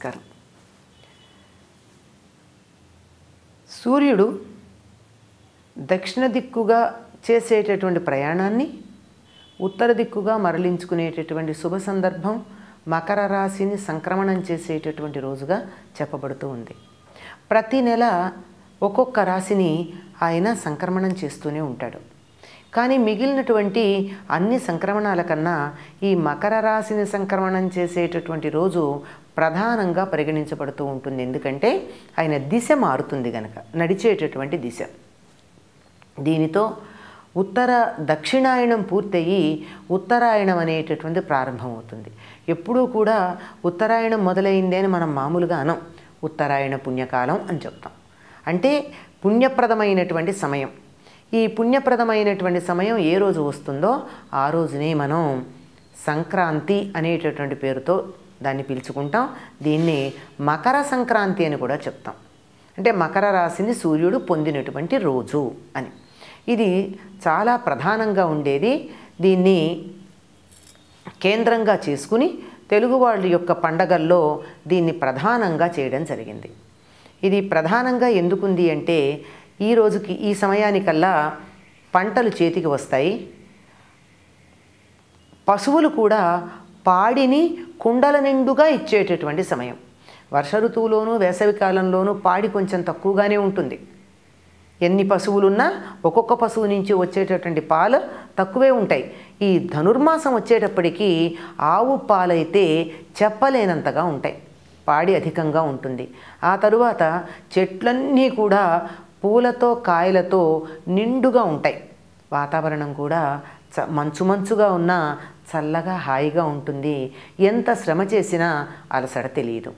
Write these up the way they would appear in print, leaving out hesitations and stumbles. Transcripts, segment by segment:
నమస్కారం. సూర్యుడు దక్షిణ దిక్కుగా చేసేటటువంటి ప్రయాణాన్ని ఉత్తర దిక్కుగా మరలించుకునేటటువంటి శుభ సందర్భం మకర రాశిని సంక్రమణం చేసేటటువంటి రోజుగా చెప్పబడుతూ ఉంది. ప్రతి నెల ఒక్కొక్క రాశిని ఆయన సంక్రమణం చేస్తూనే ఉంటాడు. కానీ మిగిలినటువంటి అన్ని సంక్రమణాల కన్నా ఈ మకర రాశిని సంక్రమణం చేసేటటువంటి రోజు ప్రధానంగా పరిగణించబడుతూ ఉంటుంది. ఎందుకంటే ఆయన దిశ మారుతుంది గనక, నడిచేటటువంటి దిశ. దీనితో ఉత్తర దక్షిణాయనం పూర్తయి ఉత్తరాయణం అనేటటువంటి ప్రారంభమవుతుంది. ఎప్పుడూ కూడా ఉత్తరాయణం మొదలైంది అని మనం మామూలుగా అనం, ఉత్తరాయణ పుణ్యకాలం అని చెప్తాం. అంటే పుణ్యప్రదమైనటువంటి సమయం. ఈ పుణ్యప్రదమైనటువంటి సమయం ఏ రోజు వస్తుందో ఆ రోజునే మనం సంక్రాంతి అనేటటువంటి పేరుతో దాన్ని పిలుచుకుంటాం. దీన్ని మకర సంక్రాంతి అని కూడా చెప్తాం. అంటే మకర రాశిని సూర్యుడు పొందినటువంటి రోజు అని. ఇది చాలా ప్రధానంగా ఉండేది. దీన్ని కేంద్రంగా చేసుకుని తెలుగు వాళ్ళ యొక్క పండగల్లో దీన్ని ప్రధానంగా చేయడం జరిగింది. ఇది ప్రధానంగా ఎందుకుంది అంటే, ఈ రోజుకి ఈ సమయానికల్లా పంటలు చేతికి వస్తాయి. పశువులు కూడా పాడిని కుండల నిండుగా ఇచ్చేటటువంటి సమయం. వర్ష ఋతువులోనూ వేసవి కాలంలోనూ పాడి కొంచెం తక్కువగానే ఉంటుంది. ఎన్ని పశువులున్నా ఒక్కొక్క పశువు నుంచి వచ్చేటటువంటి పాలు తక్కువే ఉంటాయి. ఈ ధనుర్మాసం వచ్చేటప్పటికీ ఆవు పాలైతే చెప్పలేనంతగా ఉంటాయి, పాడి అధికంగా ఉంటుంది. ఆ తరువాత చెట్లన్నీ కూడా పూలతో కాయలతో నిండుగా ఉంటాయి. వాతావరణం కూడా మంచుగా ఉన్న చల్లగా హాయిగా ఉంటుంది. ఎంత శ్రమ చేసినా అలసట తెలియదు.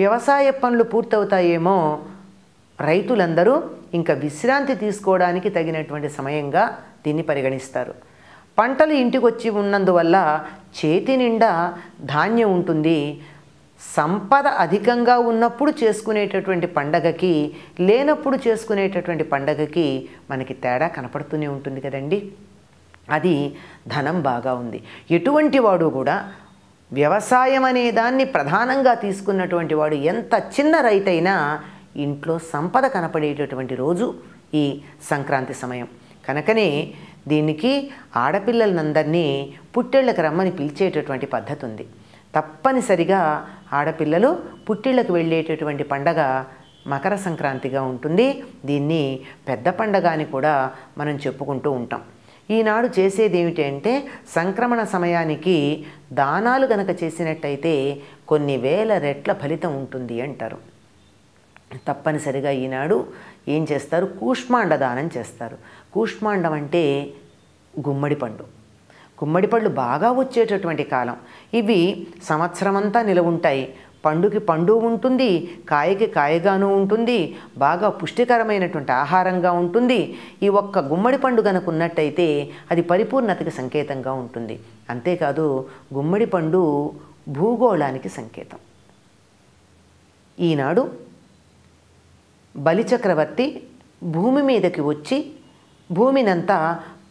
వ్యవసాయ పనులు పూర్తవుతాయేమో, రైతులందరూ ఇంకా విశ్రాంతి తీసుకోవడానికి తగినటువంటి సమయంగా దీన్ని పరిగణిస్తారు. పంటలు ఇంటికి వచ్చి ఉన్నందువల్ల చేతి నిండా ధాన్యం ఉంటుంది. సంపద అధికంగా ఉన్నప్పుడు చేసుకునేటటువంటి పండగకి, లేనప్పుడు చేసుకునేటటువంటి పండగకి మనకి తేడా కనపడుతూనే ఉంటుంది కదండి. అది ధనం బాగా ఉంది. ఎటువంటి వాడు కూడా వ్యవసాయం అనే దాన్ని ప్రధానంగా తీసుకున్నటువంటి వాడు, ఎంత చిన్న రైతైనా ఇంట్లో సంపద కనపడేటటువంటి రోజు ఈ సంక్రాంతి సమయం. కనుకనే దీనికి ఆడపిల్లలందరినీ పుట్టేళ్ళకి రమ్మని పిలిచేటటువంటి పద్ధతి ఉంది. తప్పనిసరిగా ఆడపిల్లలు పుట్టిళ్ళకు వెళ్ళేటటువంటి పండగ మకర సంక్రాంతిగా ఉంటుంది. దీన్ని పెద్ద పండగ అని కూడా మనం చెప్పుకుంటూ ఉంటాం. ఈనాడు చేసేది ఏమిటి అంటే, సంక్రమణ సమయానికి దానాలు గనక చేసినట్టయితే కొన్ని వేల రెట్ల ఫలితం ఉంటుంది అంటారు. తప్పనిసరిగా ఈనాడు ఏం చేస్తారు, కూష్మాండ దానం చేస్తారు. కూష్మాండం అంటే గుమ్మడి పండు. గుమ్మడి పళ్ళు బాగా వచ్చేటటువంటి కాలం. ఇవి సంవత్సరం అంతా నిలవుంటాయి. పండుకి పండు ఉంటుంది, కాయకి కాయగాను ఉంటుంది, బాగా పుష్టికరమైనటువంటి ఆహారంగా ఉంటుంది. ఈ ఒక్క గుమ్మడి పండు కనుక ఉన్నట్టయితే అది పరిపూర్ణతకి సంకేతంగా ఉంటుంది. అంతేకాదు గుమ్మడి పండు భూగోళానికి సంకేతం. ఈనాడు బలిచక్రవర్తి భూమి మీదకి వచ్చి భూమినంతా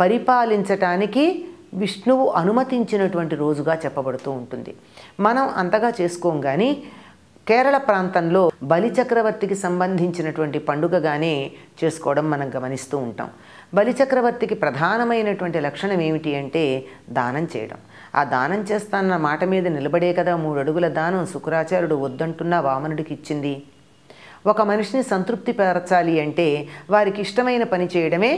పరిపాలించటానికి విష్ణువు అనుమతించినటువంటి రోజుగా చెప్పబడుతూ ఉంటుంది. మనం అంతగా చేసుకోం కానీ కేరళ ప్రాంతంలో బలిచక్రవర్తికి సంబంధించినటువంటి పండుగగానే చేసుకోవడం మనం గమనిస్తూ ఉంటాం. బలిచక్రవర్తికి ప్రధానమైనటువంటి లక్షణం ఏమిటి అంటే దానం చేయడం. ఆ దానం చేస్తాన్న మాట మీద నిలబడే కదా 3 అడుగుల దానం శుక్రాచార్యుడు వద్దంటున్నా వామనుడికి ఇచ్చింది. ఒక మనిషిని సంతృప్తి పరచాలి అంటే వారికి ఇష్టమైన పని చేయడమే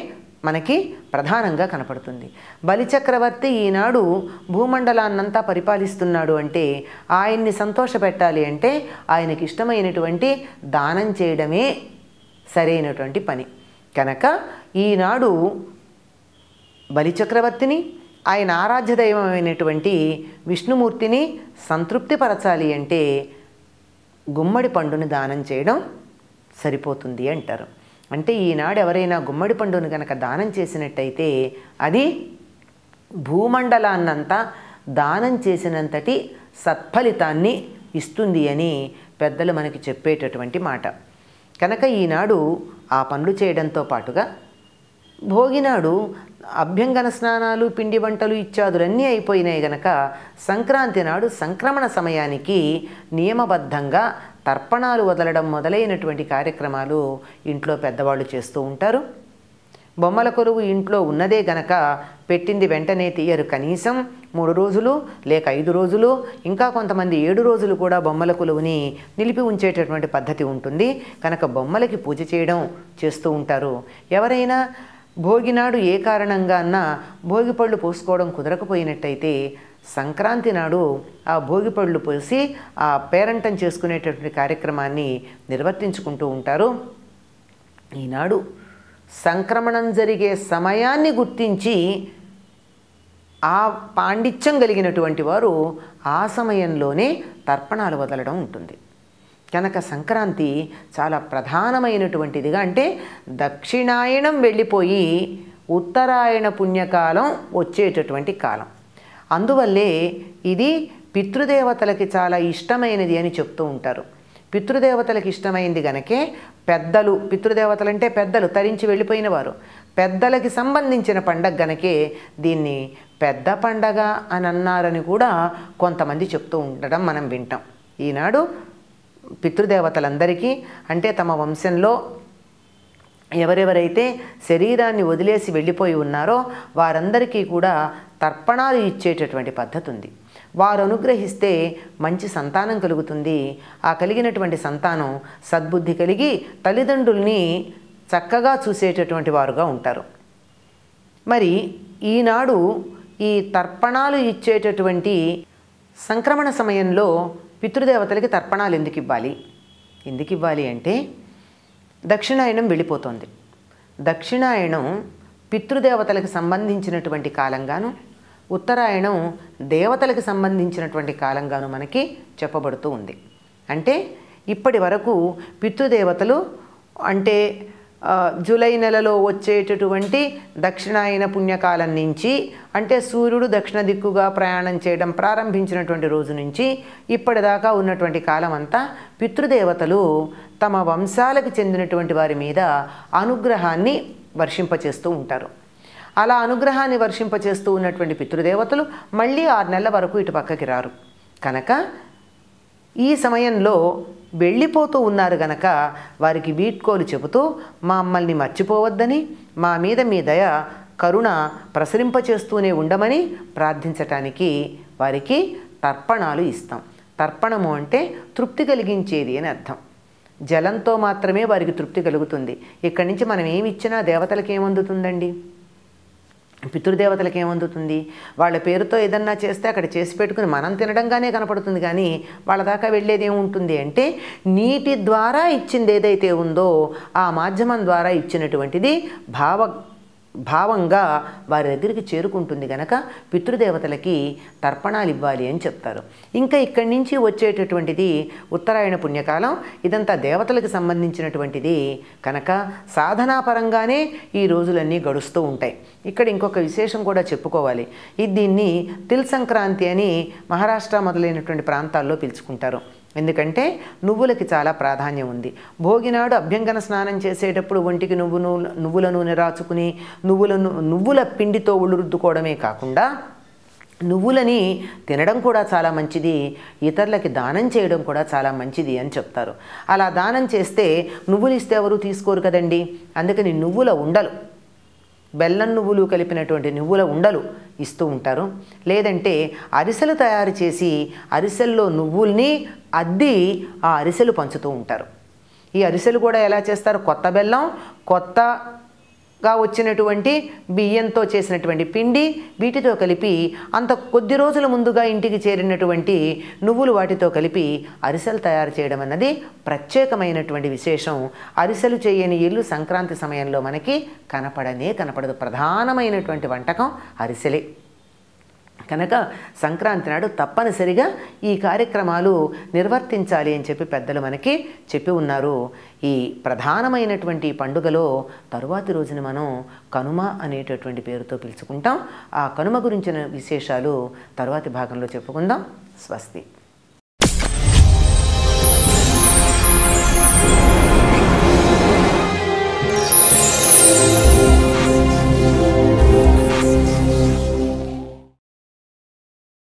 మనకి ప్రధానంగా కనపడుతుంది. బలిచక్రవర్తి ఈనాడు భూమండలాన్నంతా పరిపాలిస్తున్నాడు అంటే ఆయన్ని సంతోషపెట్టాలి అంటే ఆయనకి ఇష్టమైనటువంటి దానం చేయడమే సరైనటువంటి పని. కనుక ఈనాడు బలిచక్రవర్తిని, ఆయన ఆరాధ్య దైవమైనటువంటి విష్ణుమూర్తిని సంతృప్తిపరచాలి అంటే గుమ్మడి పండుని దానం చేయడం సరిపోతుంది అంటారు. అంటే ఈనాడు ఎవరైనా గుమ్మడి పండును కనుక దానం చేసినట్టయితే అది భూమండలాన్నంతా దానం చేసినంతటి సత్ఫలితాన్ని ఇస్తుంది అని పెద్దలు మనకి చెప్పేటటువంటి మాట. కనుక ఈనాడు ఆ పనులు చేయడంతో పాటుగా భోగినాడు అభ్యంగన స్నానాలు పిండి వంటలు ఇచ్చాదులన్నీ అయిపోయినాయి గనక సంక్రాంతి నాడు సంక్రమణ సమయానికి నియమబద్ధంగా తర్పణాలు వదలడం మొదలైనటువంటి కార్యక్రమాలు ఇంట్లో పెద్దవాళ్ళు చేస్తూ ఉంటారు. బొమ్మల కొలువు ఇంట్లో ఉన్నదే గనక పెట్టింది వెంటనే తీయరు. కనీసం 3 రోజులు లేక 5 రోజులు, ఇంకా కొంతమంది 7 రోజులు కూడా బొమ్మల కొలువుని నిలిపి ఉంచేటటువంటి పద్ధతి ఉంటుంది కనుక బొమ్మలకి పూజ చేయడం చేస్తూ ఉంటారు. ఎవరైనా భోగినాడు ఏ కారణంగా అన్నా భోగి పళ్ళు పోసుకోవడం కుదరకపోయినట్టయితే సంక్రాంతి నాడు ఆ భోగి పళ్ళు పోసి ఆ పేరంటం చేసుకునేటటువంటి కార్యక్రమాన్ని నిర్వర్తించుకుంటూ ఉంటారు. ఈనాడు సంక్రమణం జరిగే సమయాన్ని గుర్తించి ఆ పాండిత్యం కలిగినటువంటి వారు ఆ సమయంలోనే తర్పణాలు వదలడం ఉంటుంది కనుక సంక్రాంతి చాలా ప్రధానమైనటువంటిదిగా, అంటే దక్షిణాయనం వెళ్ళిపోయి ఉత్తరాయణ పుణ్యకాలం వచ్చేటటువంటి కాలం. అందువల్లే ఇది పితృదేవతలకి చాలా ఇష్టమైనది అని చెప్తూ ఉంటారు. పితృదేవతలకు ఇష్టమైంది గనకే పెద్దలు, పితృదేవతలంటే పెద్దలు తరించి వెళ్ళిపోయిన వారు, పెద్దలకి సంబంధించిన పండగ గనకే దీన్ని పెద్ద పండగ అని అన్నారని కూడా కొంతమంది చెప్తూ ఉండడం మనం వింటాం. ఈనాడు పితృదేవతలందరికీ, అంటే తమ వంశంలో ఎవరెవరైతే శరీరాన్ని వదిలేసి వెళ్ళిపోయి ఉన్నారో వారందరికీ కూడా తర్పణాలు ఇచ్చేటటువంటి పద్ధతి ఉంది. వారు అనుగ్రహిస్తే మంచి సంతానం కలుగుతుంది. ఆ కలిగినటువంటి సంతానం సద్బుద్ధి కలిగి తల్లిదండ్రుల్ని చక్కగా చూసేటటువంటి వారుగా ఉంటారు. మరి ఈనాడు ఈ తర్పణాలు ఇచ్చేటటువంటి సంక్రమణ సమయంలో పితృదేవతలకి తర్పణాలు ఎందుకు ఇవ్వాలి? ఎందుకు ఇవ్వాలి అంటే దక్షిణాయనం వెళ్ళిపోతుంది. దక్షిణాయనం పితృదేవతలకు సంబంధించినటువంటి కాలంగాను, ఉత్తరాయణం దేవతలకు సంబంధించినటువంటి కాలంగాను మనకి చెప్పబడుతూ ఉంది. అంటే ఇప్పటి వరకు పితృదేవతలు, అంటే జూలై నెలలో వచ్చేటటువంటి దక్షిణాయన పుణ్యకాలం నుంచి, అంటే సూర్యుడు దక్షిణ దిక్కుగా ప్రయాణం చేయడం ప్రారంభించినటువంటి రోజు నుంచి ఇప్పటిదాకా ఉన్నటువంటి కాలం అంతా పితృదేవతలు తమ వంశాలకు చెందినటువంటి వారి మీద అనుగ్రహాన్ని వర్షింపచేస్తూ ఉంటారు. అలా అనుగ్రహాన్ని వర్షింపచేస్తూ ఉన్నటువంటి పితృదేవతలు మళ్ళీ 6 నెలల వరకు ఇటు పక్కకి రారు. కనుక ఈ సమయంలో వెళ్ళిపోతూ ఉన్నారు గనక వారికి వీడ్కోలు చెబుతూ మమ్మల్ని మర్చిపోవద్దని, మా మీద మీ దయ కరుణ ప్రసరింపచేస్తూనే ఉండమని ప్రార్థించటానికి వారికి తర్పణాలు ఇస్తాం. తర్పణము అంటే తృప్తి కలిగించేది అని అర్థం. జలంతో మాత్రమే వారికి తృప్తి కలుగుతుంది. ఇక్కడి నుంచి మనం ఏమి ఇచ్చినా దేవతలకు ఏమందుతుందండి? పితృదేవతలకు ఏమందుతుంది? వాళ్ళ పేరుతో ఏదన్నా చేస్తే అక్కడ చేసి పెట్టుకుని మనం తినడంగానే కనపడుతుంది కానీ వాళ్ళ దాకా వెళ్ళేది ఏముంటుంది అంటే నీటి ద్వారా ఇచ్చింది ఏదైతే ఉందో ఆ మాధ్యమం ద్వారా ఇచ్చినటువంటిది భావంగా వారి దగ్గరికి చేరుకుంటుంది గనక పితృదేవతలకి తర్పణాలు ఇవ్వాలి అని చెప్తారు. ఇంకా ఇక్కడి నుంచి వచ్చేటటువంటిది ఉత్తరాయణ పుణ్యకాలం, ఇదంతా దేవతలకు సంబంధించినటువంటిది కనుక సాధనాపరంగానే ఈ రోజులన్నీ గడుస్తూ ఉంటాయి. ఇక్కడ ఇంకొక విశేషం కూడా చెప్పుకోవాలి. దీన్ని తిల్ సంక్రాంతి అని మహారాష్ట్ర మొదలైనటువంటి ప్రాంతాల్లో పిలుచుకుంటారు. ఎందుకంటే నువ్వులకి చాలా ప్రాధాన్యం ఉంది. భోగినాడు అభ్యంగన స్నానం చేసేటప్పుడు ఒంటికి నువ్వుల నూనె రాచుకుని నువ్వుల పిండితో ఉళ్ళురుద్దుకోవడమే కాకుండా నువ్వులని తినడం కూడా చాలా మంచిది, ఇతరులకి దానం చేయడం కూడా చాలా మంచిది అని చెప్తారు. అలా దానం చేస్తే నువ్వులు ఇస్తే ఎవరు తీసుకోరు కదండి, అందుకని నువ్వుల ఉండలు, బెల్లం నువ్వులు కలిపినటువంటి నువ్వుల ఉండలు ఇస్తూ ఉంటారు. లేదంటే అరిసెలు తయారు చేసి అరిసెల్లో నువ్వుల్ని అద్ది ఆ అరిసెలు పంచుతూ ఉంటారు. ఈ అరిసెలు కూడా ఎలా చేస్తారు? కొత్త బెల్లం, కొత్తగా వచ్చినటువంటి బియ్యంతో చేసినటువంటి పిండి, వీటితో కలిపి అంత కొద్ది రోజుల ముందుగా ఇంటికి చేరినటువంటి నువ్వులు వాటితో కలిపి అరిసెలు తయారు చేయడం అన్నది ప్రత్యేకమైనటువంటి విశేషం. అరిసెలు చేయని ఇల్లు సంక్రాంతి సమయంలో మనకి కనపడనే కనపడదు. ప్రధానమైనటువంటి వంటకం అరిసెలే కనుక సంక్రాంతి నాడు తప్పనిసరిగా ఈ కార్యక్రమాలు నిర్వర్తించాలి అని చెప్పి పెద్దలు మనకి చెప్పి ఉన్నారు. ఈ ప్రధానమైనటువంటి పండుగలో తరువాతి రోజున మనం కనుమ అనేటటువంటి పేరుతో పిలుచుకుంటాం. ఆ కనుమ గురించిన విశేషాలు తరువాతి భాగంలో చెప్పుకుందాం. స్వస్తి.